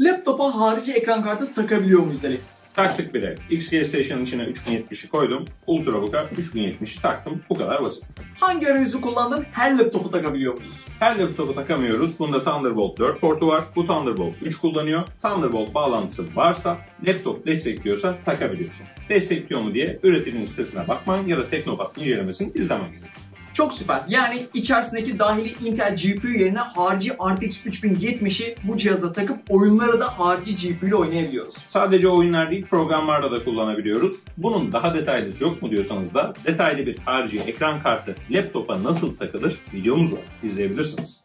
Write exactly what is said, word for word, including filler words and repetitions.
laptopa harici ekran kartı takabiliyor muyuz Ali? Taktık bile. X G Station'ın içine üç bin yetmiş'i koydum. Ultrabook'a üç bin yetmiş'i taktım. Bu kadar basit. Hangi arayüzü kullandın? Her laptopu takabiliyor muyuz? Her laptopu takamıyoruz. Bunda Thunderbolt dört portu var. Bu Thunderbolt üç kullanıyor. Thunderbolt bağlantısı varsa, laptop destekliyorsa takabiliyorsun. Destekliyor mu diye üreticinin sitesine bakman ya da Technopat incelemesini izlemen gerekiyor. Çok süper. Yani içerisindeki dahili Intel G P U yerine harici R T X üç bin yetmiş'i bu cihaza takıp oyunları da harici G P U ile oynayabiliyoruz. Sadece oyunlar değil, programlarda da kullanabiliyoruz. Bunun daha detaylısı yok mu diyorsanız da detaylı bir harici ekran kartı laptopa nasıl takılır videomuz var. İzleyebilirsiniz.